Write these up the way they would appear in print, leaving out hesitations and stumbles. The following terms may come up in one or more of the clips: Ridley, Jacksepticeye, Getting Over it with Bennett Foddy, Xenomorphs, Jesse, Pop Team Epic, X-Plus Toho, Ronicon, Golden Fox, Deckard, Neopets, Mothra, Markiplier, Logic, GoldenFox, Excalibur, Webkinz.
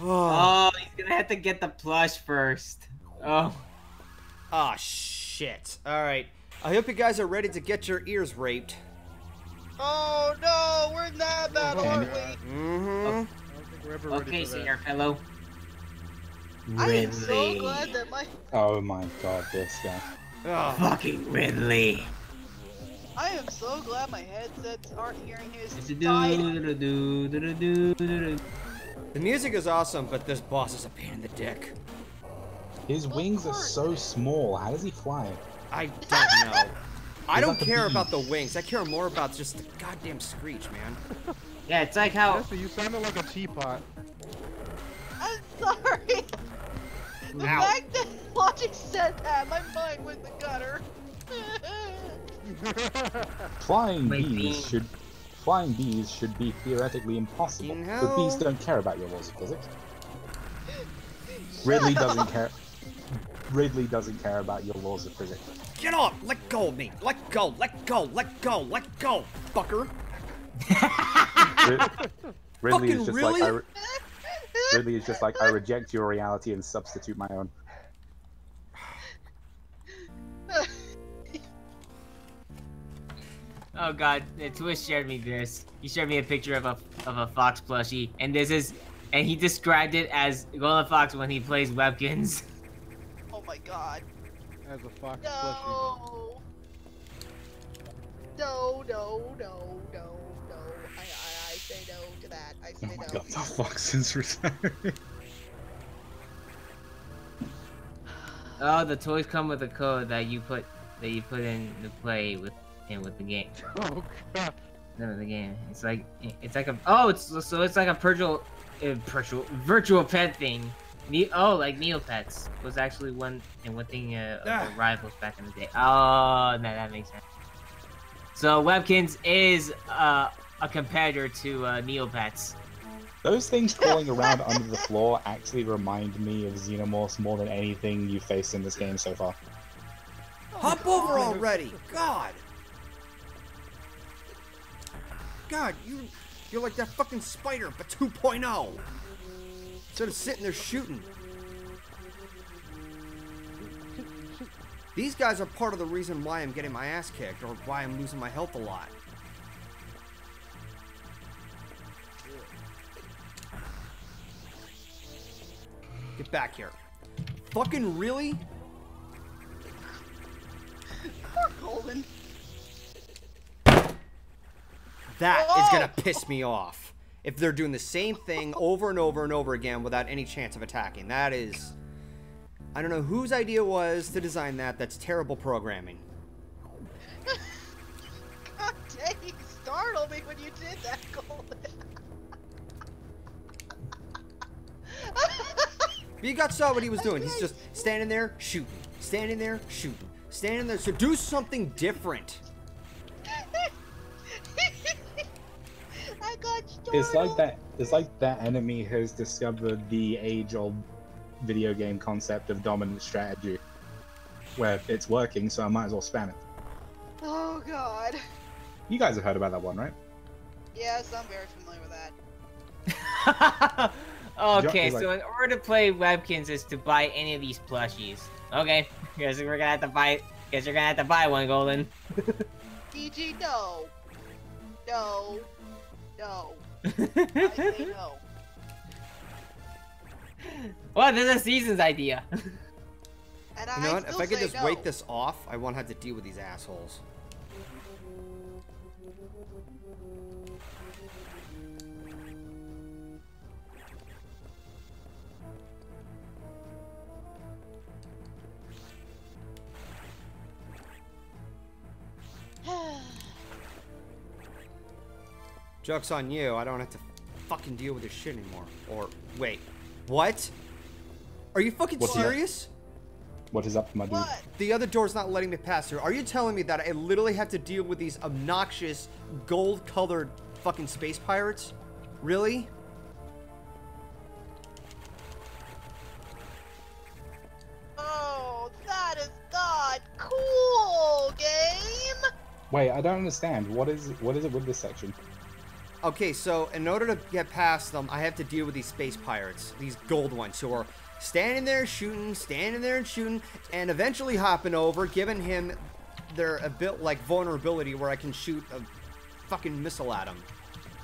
Oh, he's gonna have to get the plush first. Oh. Oh, shit. Alright. I hope you guys are ready to get your ears raped. Oh, no! We're not that, are we? Mm-hmm. Okay, senior fellow. I am so glad that my... Oh my god, this guy. Oh, fucking Ridley. I am so glad my headsets aren't hearing his side. The music is awesome, but this boss is a pain in the dick. His wings are so small. How does he fly? I don't know. I don't care about the wings. I care more about just the goddamn screech, man. Yeah, it's like how... Jesse, you sounded like a teapot. I'm sorry. The fact that Logic said that, my mind went in the gutter. Flying bees should be theoretically impossible. You know... But bees don't care about your laws of physics. Ridley doesn't care. Ridley doesn't care about your laws of physics. Get off! Let go of me! Let go! Let go! Let go! Let go! Fucker! Ridley is just really? Like Ridley is just like, I reject your reality and substitute my own. Oh god, Twitch shared me this. He shared me a picture of a fox plushie, and this is, and he described it as Golden Fox when he plays Webkinz. Oh my god. As a fox plushie. No, no, no, no, no. I say no to that. I say no. Oh my god, the fox is retiring. Oh, the toys come with a code that you put in the play with the game. Oh god. No, the game. It's like a it's like a virtual pet thing. Like Neopets was actually one thing of the rivals back in the day. Oh, no, that makes sense. So Webkinz is a competitor to Neopets. Those things crawling around under the floor actually remind me of Xenomorphs more than anything you faced in this game so far. Hop over already! God! God, you're like that fucking spider, but 2.0! Instead of sitting there shooting. These guys are part of the reason why I'm getting my ass kicked, or why I'm losing my health a lot. Get back here. Fucking really? Poor Golden. That is gonna piss me off. If they're doing the same thing over and over and over again without any chance of attacking. That is... I don't know whose idea was to design that. That's terrible programming. God dang, you startled me when you did that, Golden. But you got saw what he was doing. He's just standing there, shooting. Standing there, shooting. Standing there. So do something different. I got startled. It's like that enemy has discovered the age-old video game concept of dominant strategy, where it's working, so I might as well spam it. Oh god. You guys have heard about that one, right? Yes, I'm very familiar with that. Okay, so in order to play Webkinz is to buy any of these plushies. Okay, guess we're gonna have to buy. Guess you're gonna have to buy one, Golden. DG, no, no, no. I say no. Well, this is Season's idea. And you know what? If I could just wait this off, I won't have to deal with these assholes. Joke's on you. I don't have to fucking deal with this shit anymore. Or, wait. What? Are you fucking serious? What is up, my dude? What? The other door's not letting me pass through. Are you telling me that I literally have to deal with these obnoxious gold-colored fucking space pirates? Really? Oh, that is not cool, game. Wait, I don't understand. What is it with this section? Okay, so in order to get past them, I have to deal with these space pirates, these gold ones who are standing there shooting, standing there and shooting, and eventually hopping over, giving him their a bit like vulnerability where I can shoot a fucking missile at him.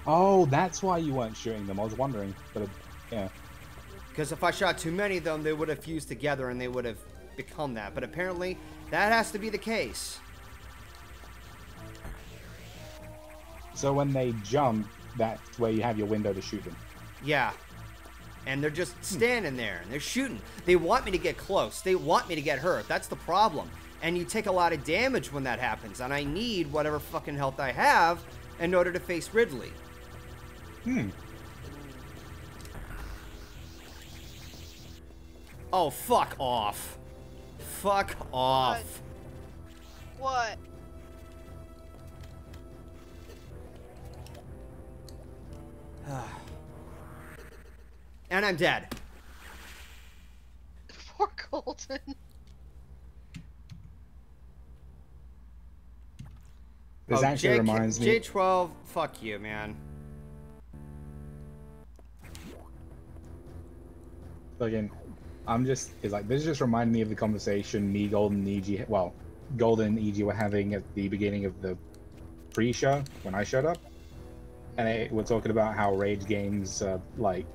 Oh, that's why you weren't shooting them. I was wondering, but yeah. Because if I shot too many of them, they would have fused together and they would have become that. But apparently, that has to be the case. So when they jump, that's where you have your window to shoot them. Yeah. And they're just standing there and they're shooting. They want me to get close. They want me to get hurt. That's the problem. And you take a lot of damage when that happens. And I need whatever fucking health I have in order to face Ridley. Hmm. Oh, fuck off. Fuck off. What? What? And I'm dead. Poor Golden. This actually reminds me. J12, fuck you, man. Again, I'm just, it's like, this just reminded me of the conversation me, Golden, EG, well, Golden and EG were having at the beginning of the pre-show when I showed up. And we're talking about how rage games are like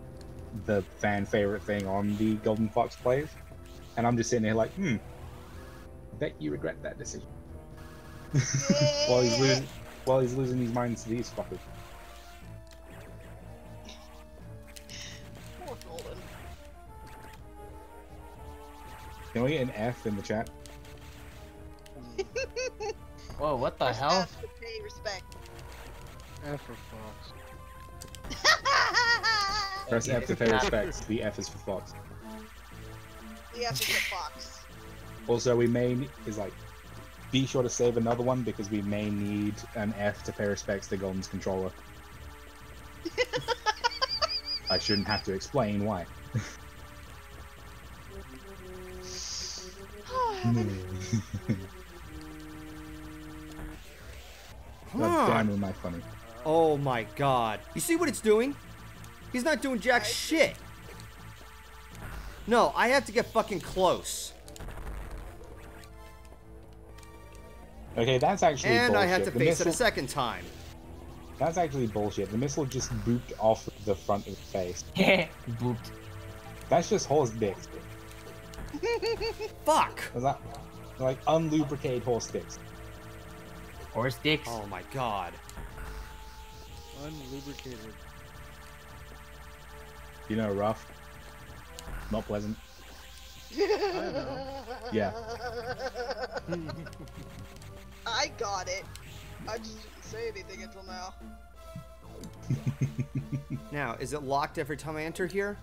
the fan favorite thing on the Golden Fox plays. And I'm just sitting here like, bet you regret that decision. while he's losing his mind to these fuckers. Poor Golden. Can we get an F in the chat? Whoa, what the hell? F to pay respect. F for Fox. Press F to pay respect. The F is for Fox. The F is for Fox. Also, we may is like. Be sure to save another one because we may need an F to pay respects to Golden's controller. I shouldn't have to explain why. Damn, am I funny? Oh my god. You see what it's doing? He's not doing jack shit. No, I have to get fucking close. Okay, that's actually bullshit. And I had to face it a second time. That's actually bullshit. The missile just booped off the front of the face. Yeah, booped. That's just horse dicks. Fuck! Was that, like, unlubricated horse dicks. Horse dicks? Oh my god. Unlubricated. You know, rough. Not pleasant. I don't know. Yeah. I got it. I just didn't say anything until now. Now, is it locked every time I enter here?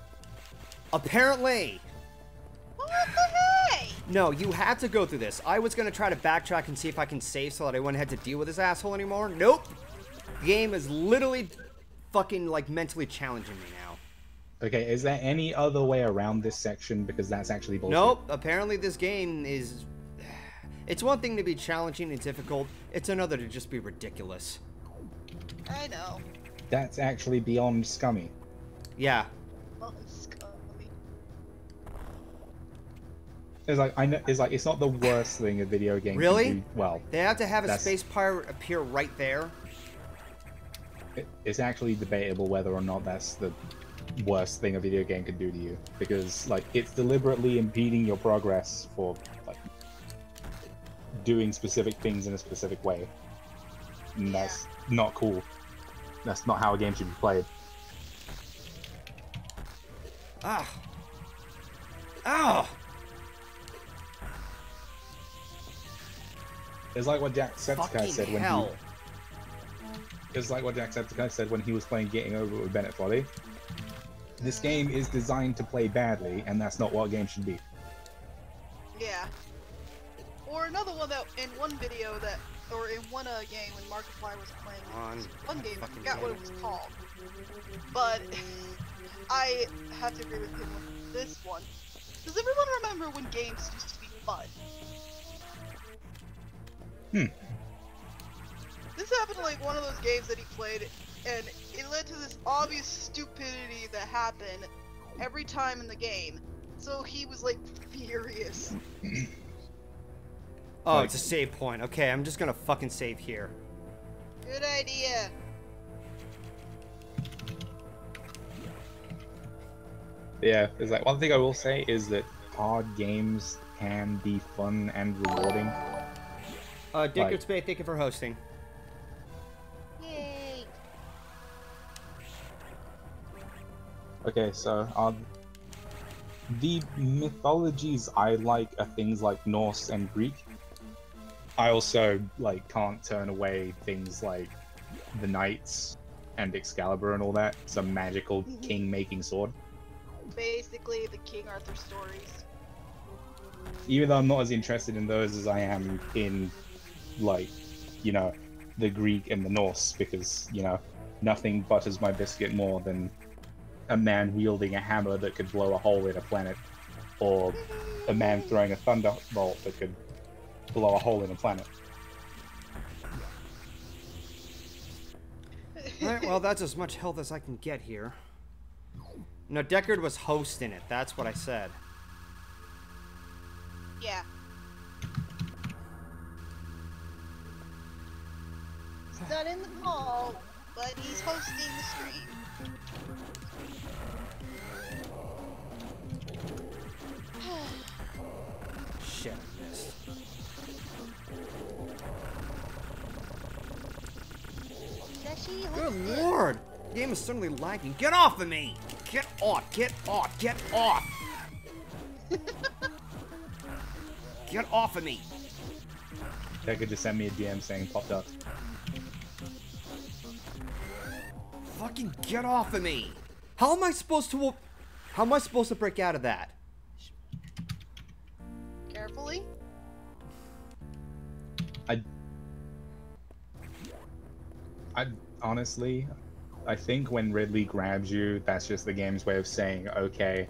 Apparently! What the heck? No, you have to go through this. I was going to try to backtrack and see if I can save so that I wouldn't have to deal with this asshole anymore. Nope! The game is literally fucking, like, mentally challenging me now. Okay, is there any other way around this section? Because that's actually bullshit. Nope, apparently this game is... It's one thing to be challenging and difficult, it's another to just be ridiculous. I know. That's actually beyond scummy. Yeah. Beyond scummy. It's like, I know, it's like, it's not the worst thing a video game can do well. They have to have a space pirate appear right there? It's actually debatable whether or not that's the worst thing a video game can do to you. Because, like, it's deliberately impeding your progress for, like, doing specific things in a specific way. And that's not cool. That's not how a game should be played. Ah. Ow! It's like what Jacksepticeye said when he was playing Getting Over It with Bennett Foddy. This game is designed to play badly, and that's not what a game should be. Yeah. Or another one that in one video that, or in one game when Markiplier was playing one game, I forgot what it was called. But I have to agree with him with this one. Does everyone remember when games used to be fun? This happened to like one of those games that he played and it led to this obvious stupidity that happened every time in the game. So he was like furious. Oh, it's a save point. Okay, I'm just gonna fucking save here. Good idea. Yeah, it's like one thing I will say is that hard games can be fun and rewarding. Deckard's Bay, thank you for hosting. Yay! Okay, so the mythologies I like are things like Norse and Greek. I also like can't turn away things like the Knights and Excalibur and all that. It's a magical king-making sword. Basically the King Arthur stories. Even though I'm not as interested in those as I am in, like, you know, the Greek and the Norse, because, you know, nothing butters my biscuit more than a man wielding a hammer that could blow a hole in a planet, or a man throwing a thunderbolt that could blow a hole in a planet. Alright, well, that's as much health as I can get here. No, Deckard was hosting it, that's what I said. Yeah. He's not in the call, but he's hosting the stream. Shit, I missed. Good lord! The game is suddenly lagging. Get off of me! Get off! Get off! Get off! Get off of me! Deckard just sent me a DM saying popped up. Fucking get off of me! How am I supposed to? How am I supposed to break out of that? Carefully. I honestly, I think when Ridley grabs you, that's just the game's way of saying, okay,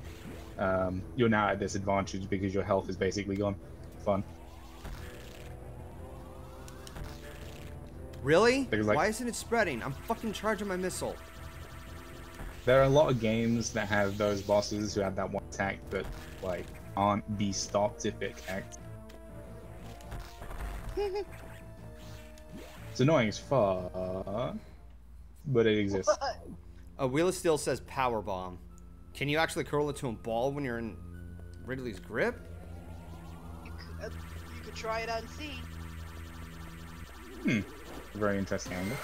you're now at disadvantage because your health is basically gone. Fun. Really? Like, why isn't it spreading? I'm fucking charging my missile. There are a lot of games that have those bosses who have that one attack that, like, aren't be stopped if it acts. It's annoying as fuck, but it exists. Wheel of Steel says power bomb. Can you actually curl it to a ball when you're in Ridley's grip? You could try it on C. Hmm. Very interesting angle.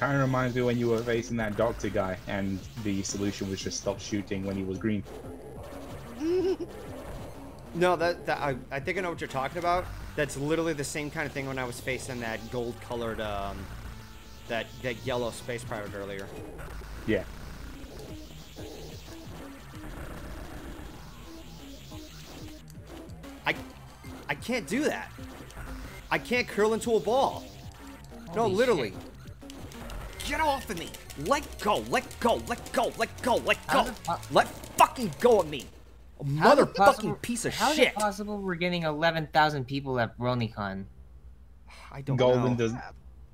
Kind of reminds me when you were facing that doctor guy, and the solution was just stop shooting when he was green. No, I think I know what you're talking about. That's literally the same kind of thing when I was facing that gold-colored, that yellow space pirate earlier. Yeah. I can't do that. I can't curl into a ball. Holy no, literally. Shit. Get off of me. Let go. Let go. Let go. Let go. Let go. Let fucking go of me. Motherfucking piece of shit! How is it possible we're getting 11,000 people at Ronicon? I don't know. Golden does.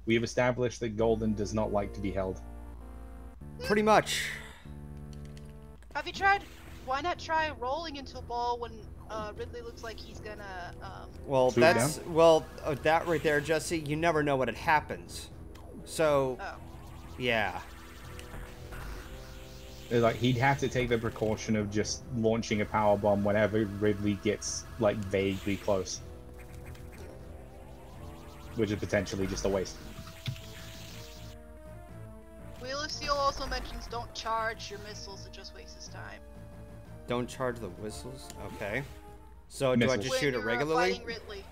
We've established that Golden does not like to be held. Pretty much. Have you tried? Why not try rolling into a ball when Ridley looks like he's gonna? Well, that's that right there, Jesse. You never know what it happens. So, yeah. Like, he'd have to take the precaution of just launching a power bomb whenever Ridley gets, like, vaguely close. Which is potentially just a waste. Wheel of Steel also mentions don't charge your missiles, it just wastes time. Don't charge the whistles? Okay. So, missiles. Do I just shoot it regularly? Fighting Ridley.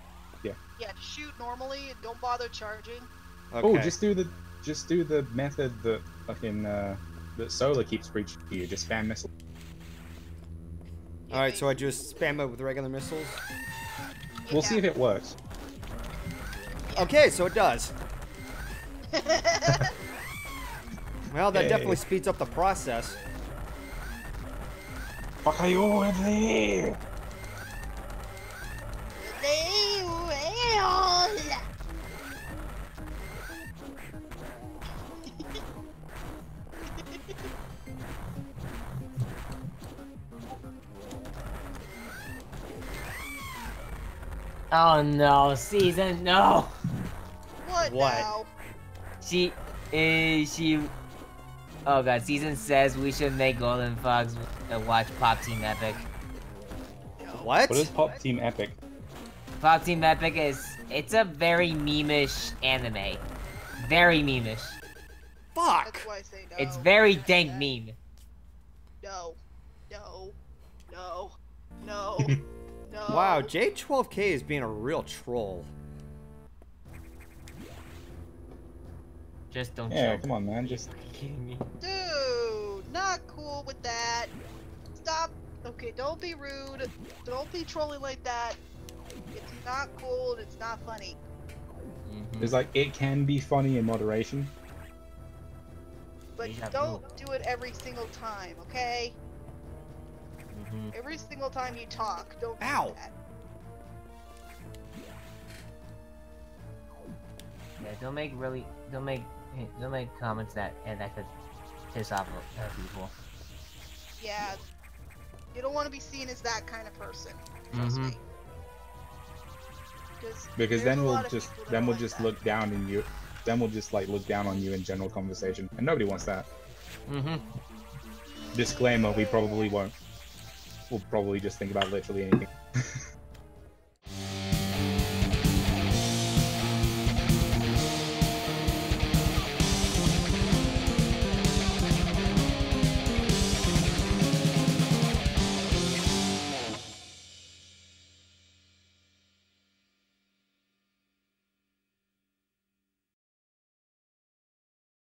Yeah. Yeah, shoot normally and don't bother charging. Okay. Oh, just do the method that fucking, that Solar keeps preaching to you, just spam missiles. Alright, so I just spam it with regular missiles? We'll see if it works. Okay, so it does. Well, that definitely speeds up the process. Fuck are you over there? Oh no, season no. What now? She. Oh god, season says we should make Golden Fox watch Pop Team Epic. What? What is Pop Team Epic? Pop Team Epic it's a very meme-ish anime. Very meme-ish. Fuck! That's why I say no. It's very dank meme. No. No. No. No. No. Wow, J12K is being a real troll. Just don't Yeah, come on, man. Just kidding me. Dude, not cool with that. Stop. Okay, don't be rude. Don't be trolling like that. It's not cool and it's not funny. Mm-hmm. It's like, it can be funny in moderation. But don't do it every single time, okay? Mm-hmm. Every single time you talk, don't do that. Yeah, don't make comments that could piss off people. Yeah, you don't want to be seen as that kind of person. Trust me. Because then we'll just look down on you. Then we'll just like look down on you in general conversation, and nobody wants that. Disclaimer: we probably won't. We'll probably just think about literally anything.